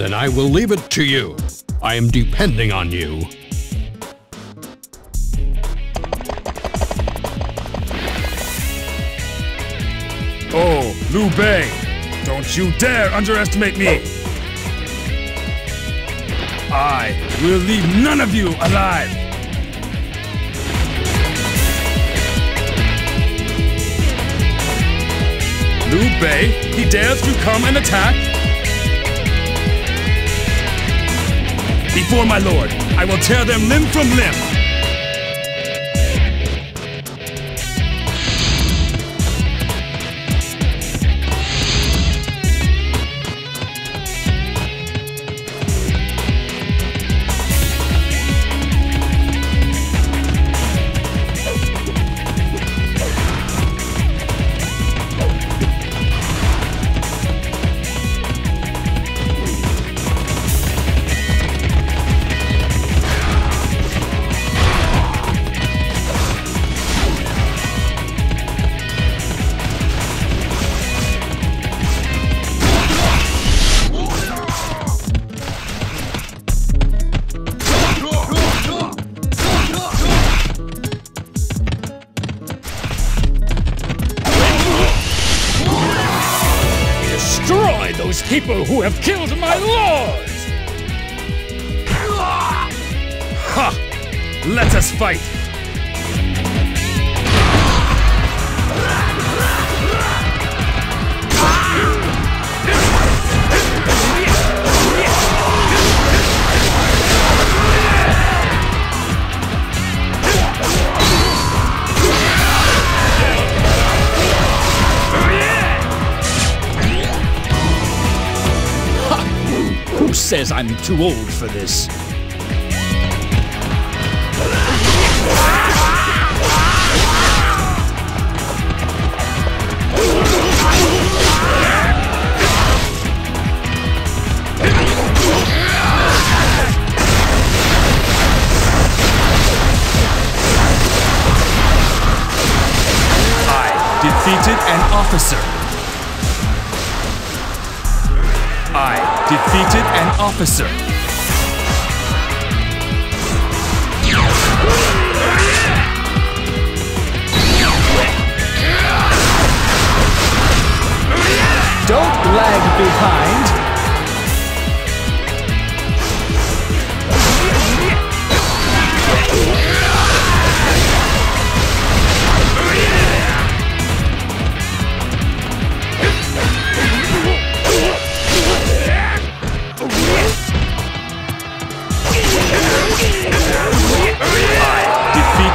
Then I will leave it to you. I am depending on you. Oh, Liu Bei! Don't you dare underestimate me! I will leave none of you alive! Liu Bei, he dares to come and attack? Before my lord, I will tear them limb from limb! Destroy those people who have killed my lord! Ha! Let us fight! Who says I'm too old for this? I defeated an officer. Defeated an officer. Don't lag behind.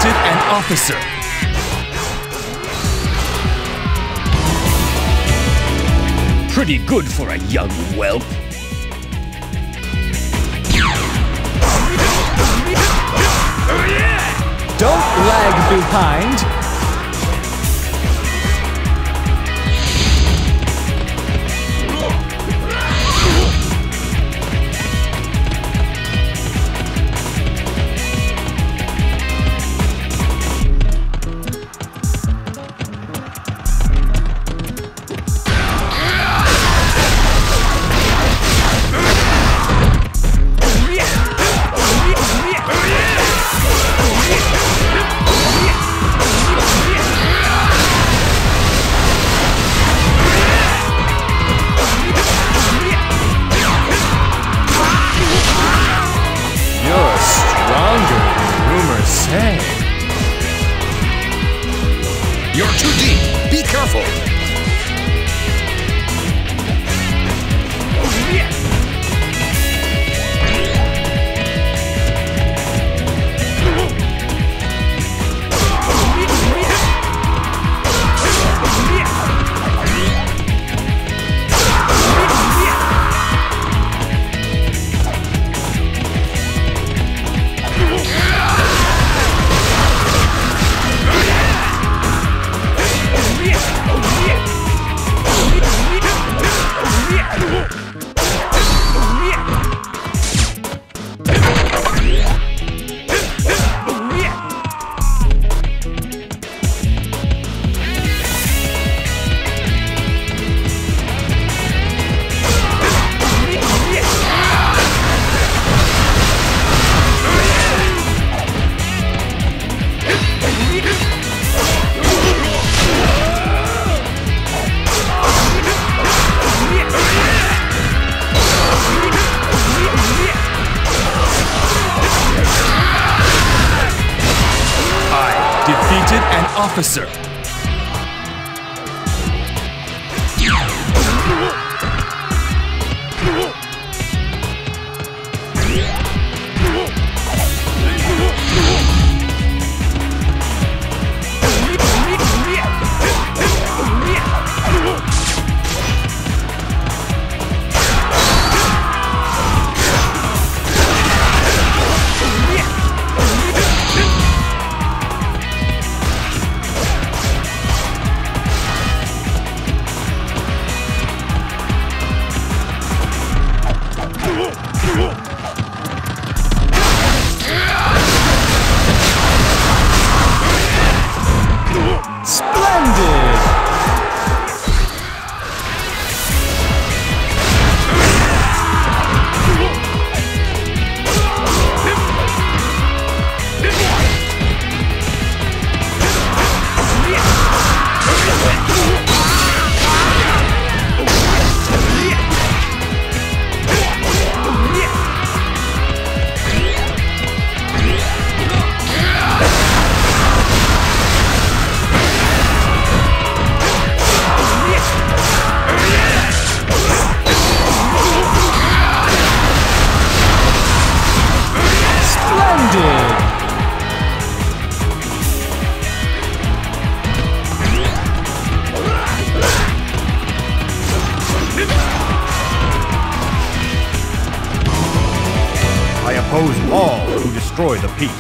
An officer. Pretty good for a young whelp. Don't lag behind. officer. Destroy the peace.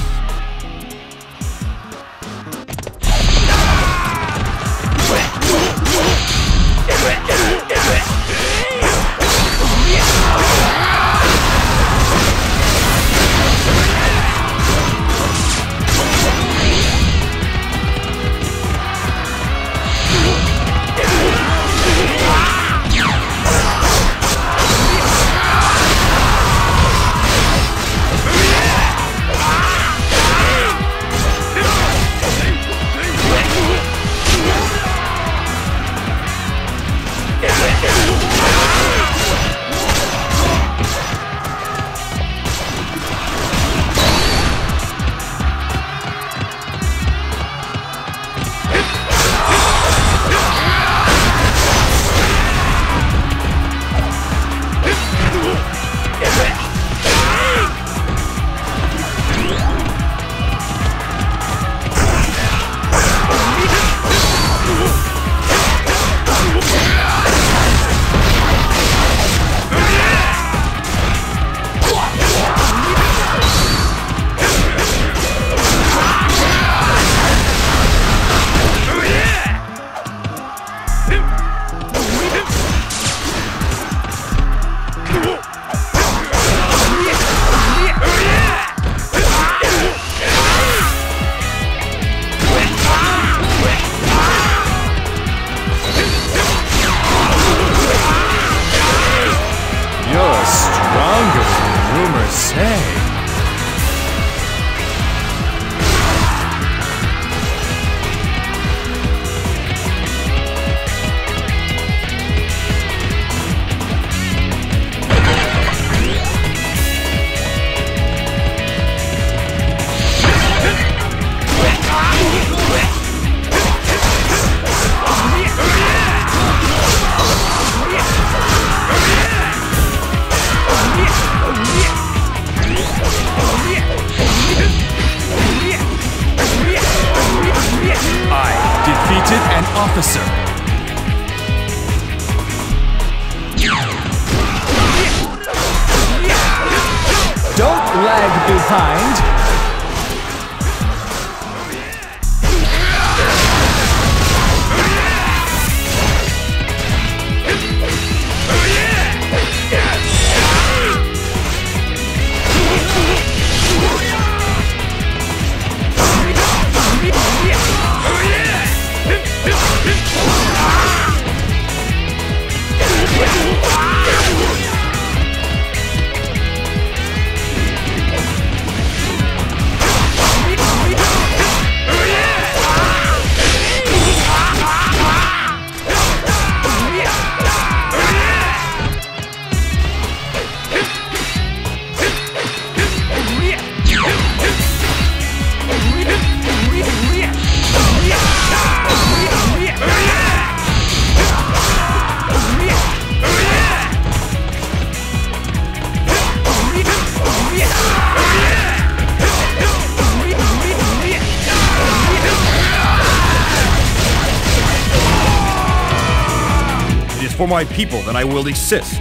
Officer. Don't lag behind. for my people than I will desist.